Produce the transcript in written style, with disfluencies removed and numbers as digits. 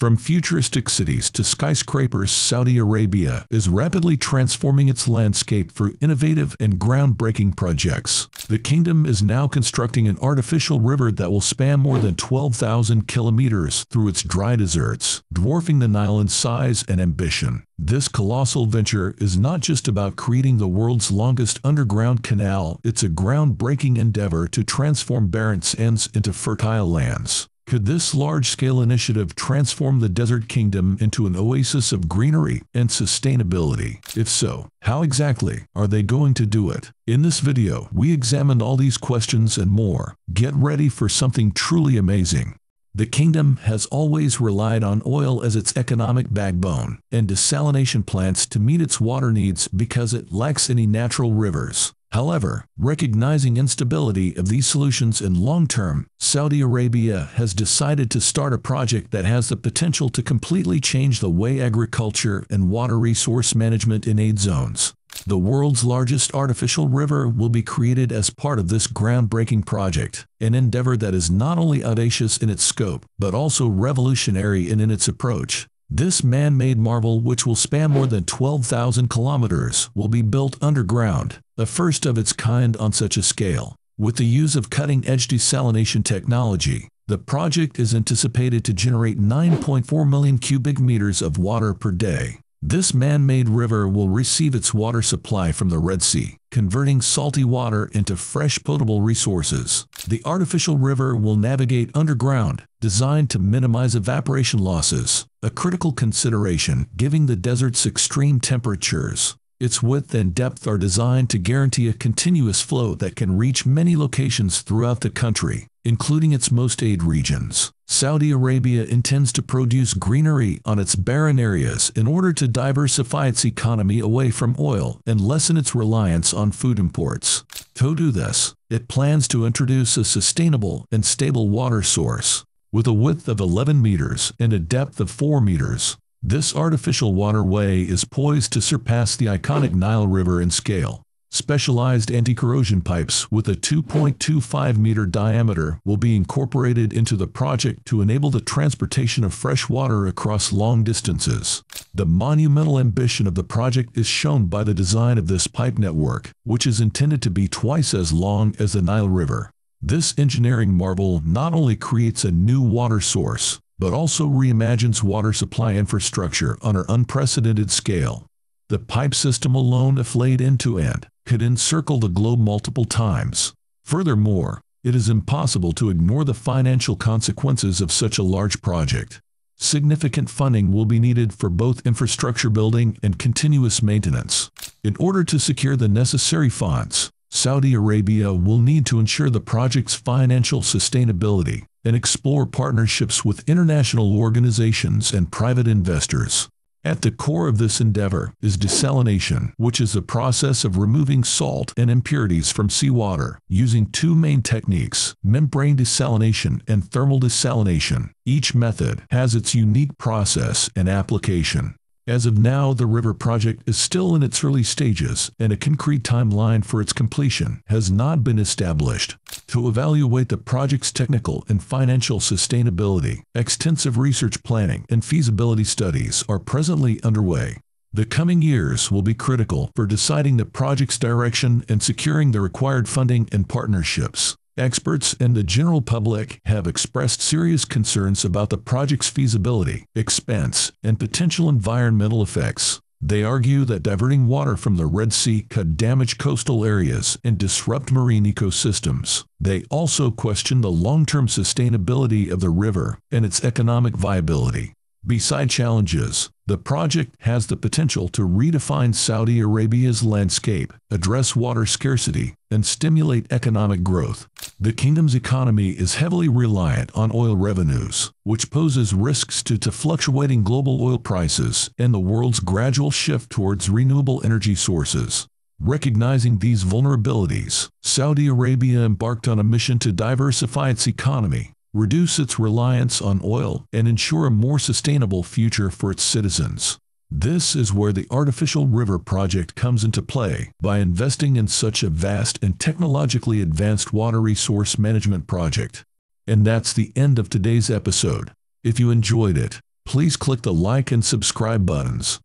From futuristic cities to skyscrapers, Saudi Arabia is rapidly transforming its landscape through innovative and groundbreaking projects. The kingdom is now constructing an artificial river that will span more than 12,000 kilometers through its dry deserts, dwarfing the Nile in size and ambition. This colossal venture is not just about creating the world's longest underground canal, it's a groundbreaking endeavor to transform barren sands into fertile lands. Could this large-scale initiative transform the desert kingdom into an oasis of greenery and sustainability? If so, how exactly are they going to do it? In this video, we examined all these questions and more. Get ready for something truly amazing. The kingdom has always relied on oil as its economic backbone and desalination plants to meet its water needs because it lacks any natural rivers. However, recognizing the instability of these solutions in long term, Saudi Arabia has decided to start a project that has the potential to completely change the way agriculture and water resource management in aid zones. The world's largest artificial river will be created as part of this groundbreaking project, an endeavor that is not only audacious in its scope, but also revolutionary in its approach. This man-made marvel, which will span more than 12,000 kilometers, will be built underground, the first of its kind on such a scale. With the use of cutting-edge desalination technology, the project is anticipated to generate 9.4 million cubic meters of water per day. This man-made river will receive its water supply from the Red Sea, converting salty water into fresh potable resources. The artificial river will navigate underground, designed to minimize evaporation losses, a critical consideration given the desert's extreme temperatures. Its width and depth are designed to guarantee a continuous flow that can reach many locations throughout the country, including its most arid regions. Saudi Arabia intends to produce greenery on its barren areas in order to diversify its economy away from oil and lessen its reliance on food imports. To do this, it plans to introduce a sustainable and stable water source. With a width of 11 meters and a depth of 4 meters, this artificial waterway is poised to surpass the iconic Nile River in scale. Specialized anti-corrosion pipes with a 2.25-meter diameter will be incorporated into the project to enable the transportation of fresh water across long distances. The monumental ambition of the project is shown by the design of this pipe network, which is intended to be twice as long as the Nile River. This engineering marvel not only creates a new water source, but also reimagines water supply infrastructure on an unprecedented scale. The pipe system alone, if laid end to end, could encircle the globe multiple times. Furthermore, it is impossible to ignore the financial consequences of such a large project. Significant funding will be needed for both infrastructure building and continuous maintenance. In order to secure the necessary funds, Saudi Arabia will need to ensure the project's financial sustainability and explore partnerships with international organizations and private investors. At the core of this endeavor is desalination, which is the process of removing salt and impurities from seawater, using two main techniques, membrane desalination and thermal desalination. Each method has its unique process and application. As of now, the river project is still in its early stages, and a concrete timeline for its completion has not been established. To evaluate the project's technical and financial sustainability, extensive research planning and feasibility studies are presently underway. The coming years will be critical for deciding the project's direction and securing the required funding and partnerships. Experts and the general public have expressed serious concerns about the project's feasibility, expense, and potential environmental effects. They argue that diverting water from the Red Sea could damage coastal areas and disrupt marine ecosystems. They also question the long-term sustainability of the river and its economic viability. Besides challenges, the project has the potential to redefine Saudi Arabia's landscape, address water scarcity, and stimulate economic growth. The kingdom's economy is heavily reliant on oil revenues, which poses risks due to fluctuating global oil prices and the world's gradual shift towards renewable energy sources. Recognizing these vulnerabilities, Saudi Arabia embarked on a mission to diversify its economy, reduce its reliance on oil, and ensure a more sustainable future for its citizens. This is where the Artificial River Project comes into play. By investing in such a vast and technologically advanced water resource management project. And that's the end of today's episode. If you enjoyed it, please click the like and subscribe buttons.